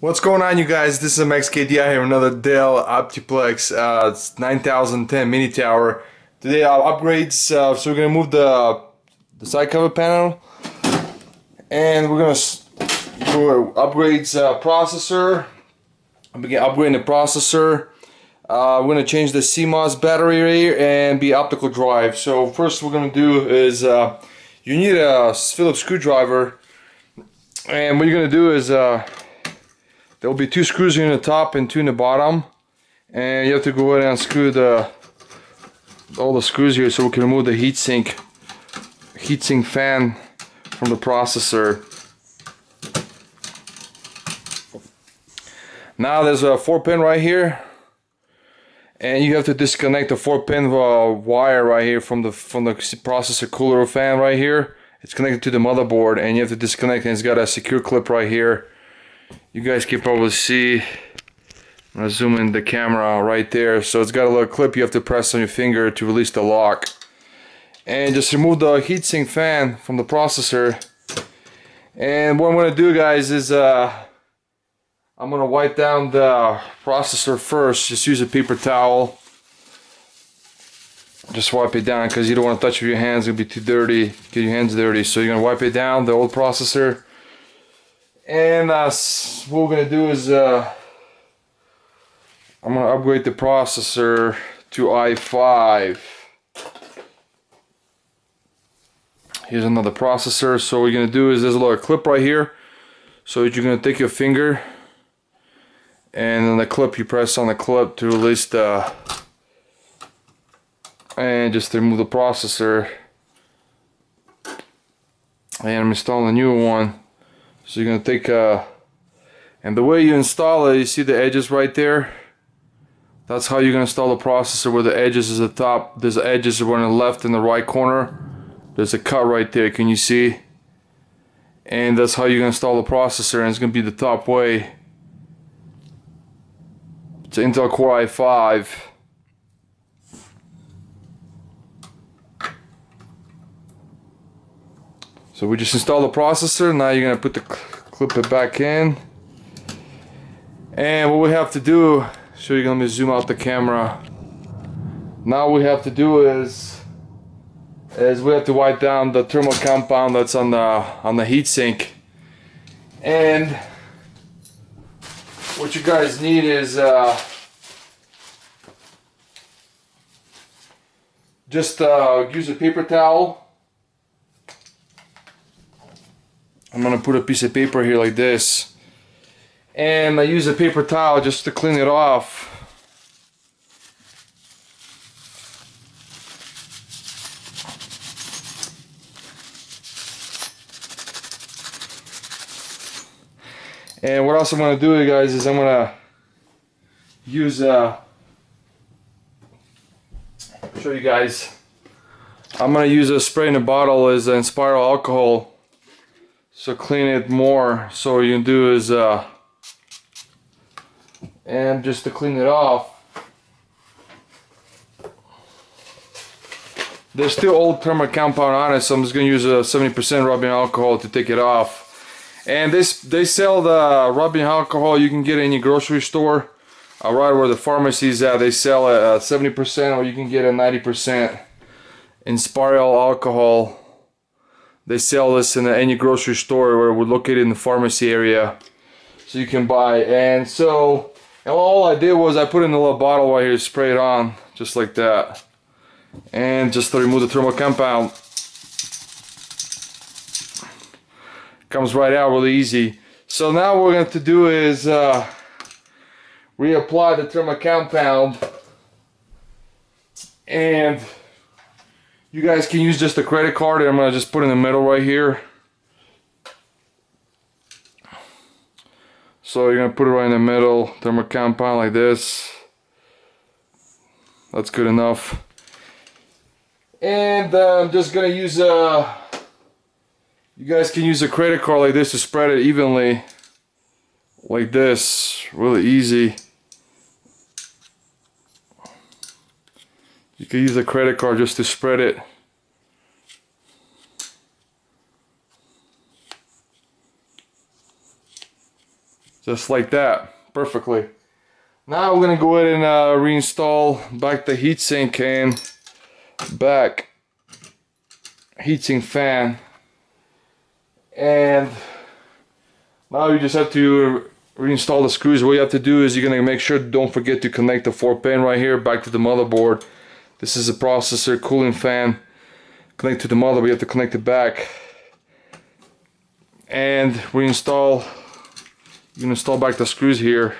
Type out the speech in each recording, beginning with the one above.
What's going on, you guys? This is Max KDI here, another Dell Optiplex 9010 mini tower. Today our upgrades, so we're gonna move the side cover panel, and we're gonna do upgrades processor. I'm gonna upgrade the processor. We're gonna change the CMOS battery here and be optical drive. So first, we're gonna do is you need a Phillips screwdriver, and what you're gonna do is there'll be two screws here in the top and two in the bottom, and you have to go ahead and unscrew all the screws here so we can remove the heatsink fan from the processor. Now there's a 4-pin right here, and you have to disconnect the 4-pin wire right here from the processor cooler fan right here. It's connected to the motherboard, and you have to disconnect, and it's got a secure clip right here. You guys can probably see, I'm gonna zoom in the camera right there. So it's got a little clip you have to press on your finger to release the lock. And just remove the heatsink fan from the processor. And what I'm gonna do, guys, is I'm gonna wipe down the processor first. Just use a paper towel. Just wipe it down because you don't want to touch it with your hands, it'll be too dirty. Get your hands dirty. So you're gonna wipe it down, the old processor. And what we're gonna do is I'm gonna upgrade the processor to i5. Here's another processor. So what we're gonna do is there's a little clip right here. So you're gonna take your finger, and then the clip, you press on the clip to release the, and just remove the processor. And I'm installing a new one. So you're gonna take and the way you install it, you see the edges right there. That's how you're gonna install the processor, where the edges is the top. There's edges on the left and the right corner. There's a cut right there. Can you see? And that's how you're gonna install the processor, and it's gonna be the top way. It's an Intel Core i5. So we just install the processor. Now you're gonna put the clip back in, and what we have to do. So you're gonna zoom out the camera. Now what we have to do is we have to wipe down the thermal compound that's on the heatsink. And what you guys need is just use a paper towel. I'm gonna put a piece of paper here like this, and I use a paper towel just to clean it off. And what else I'm gonna do, you guys, is I'm gonna use show you guys. I'm gonna use a spray in a bottle as an spiral alcohol. So clean it more. So what you can do is and just to clean it off, there's still old thermal compound on it, so I'm just gonna use a 70% rubbing alcohol to take it off. And they sell the rubbing alcohol. You can get it in your grocery store, right where the pharmacy is at. They sell a 70%, or you can get a 90% in spiral alcohol. They sell this in any grocery store where we're located in the pharmacy area, so you can buy. And so, and all I did was I put in a little bottle right here, spray it on just like that, and just to remove the thermal compound. Comes right out really easy. So now what we're going to have to do is reapply the thermal compound, and you guys can use just a credit card, and I'm gonna just put in the middle right here. So you're gonna put it right in the middle, thermal compound like this. That's good enough. And I'm just gonna use you guys can use a credit card like this to spread it evenly, like this, really easy. You can use a credit card just to spread it. just like that, perfectly. Now we're gonna go ahead and reinstall back the heatsink and back heatsink fan, and now you just have to reinstall the screws. What you have to do is you're gonna make sure, don't forget to connect the 4-pin right here back to the motherboard. This is a processor cooling fan. Connect to the motherboard, you have to connect it back and reinstall. You can install back the screws here.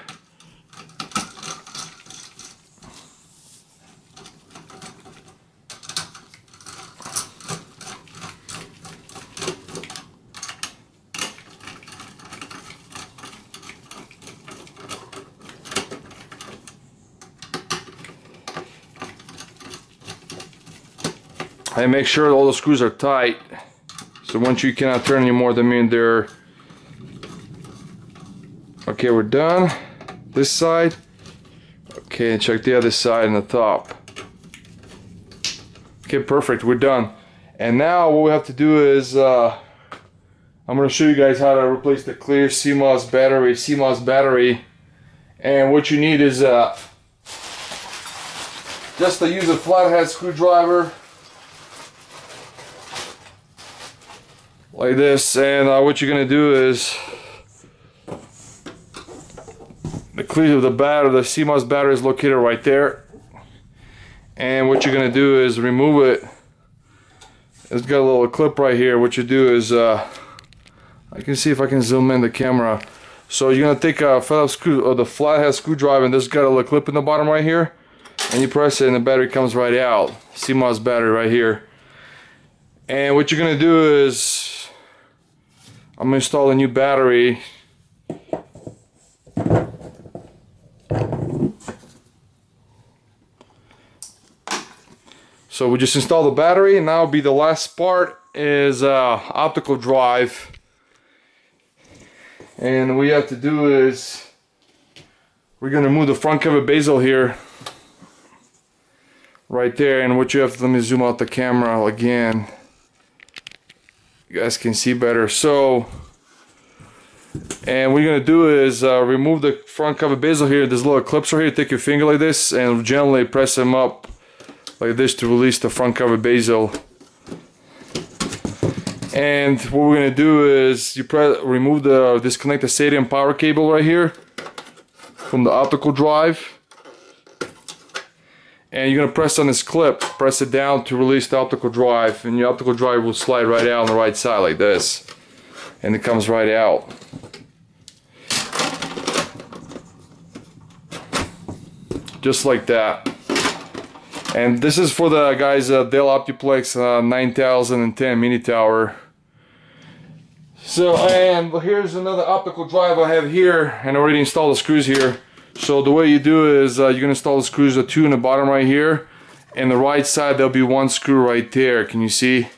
And make sure all the screws are tight, so once you cannot turn anymore, that means they're okay. We're done this side. Okay, check the other side and the top. Okay, perfect, we're done. And now what we have to do is I'm going to show you guys how to replace the clear CMOS battery. And what you need is just to use a flathead screwdriver like this, and what you're gonna do is the clear of the battery, the CMOS battery is located right there, and what you're gonna do is remove it. It's got a little clip right here. What you do is I can see if I can zoom in the camera. So you're gonna take a Phillips screw or the flathead screwdriver, and there's got a little clip in the bottom right here, and you press it and the battery comes right out. CMOS battery right here. And what you're gonna do is I'm going to install a new battery. So we just install the battery, and now be the last part is optical drive. And what we have to do is we're going to move the front cover bezel here right there, and what you have to, let me zoom out the camera again. You guys can see better. So, and what you're gonna do is remove the front cover bezel here. There's little clips right here. Take your finger like this and gently press them up like this to release the front cover bezel. And what we're gonna do is you disconnect the SATA and power cable right here from the optical drive. And you're gonna press on this clip, press it down to release the optical drive, and your optical drive will slide right out on the right side like this, and it comes right out. Just like that. And this is for the guys Dell Optiplex 9010 mini tower. So, and here's another optical drive I have here, and I already installed the screws here. So the way you do is you're gonna install the screws, the two in the bottom right here, and the right side there'll be one screw right there. Can you see?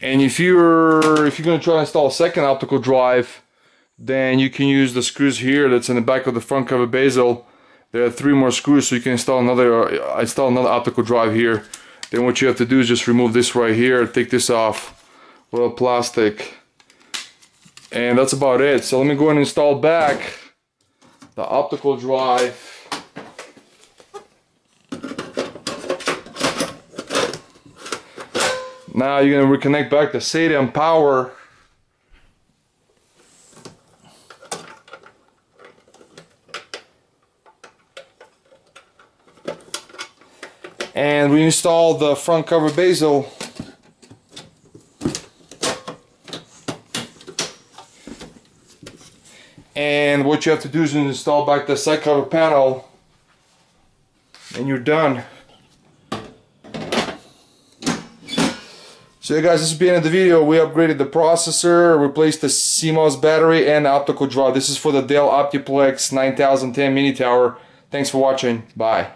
And if you're gonna try to install a second optical drive, then you can use the screws here that's in the back of the front cover bezel. There are 3 more screws, so you can install another optical drive here. Then what you have to do is just remove this right here, take this off, a little plastic, and that's about it. So let me go ahead and install back the optical drive. Now you're going to reconnect back the SATA and power. And we install the front cover bezel. And what you have to do is install back the side cover panel, and you're done. So, you guys, this is the end of the video. We upgraded the processor, replaced the CMOS battery, and optical drive. This is for the Dell Optiplex 9010 mini tower. Thanks for watching. Bye.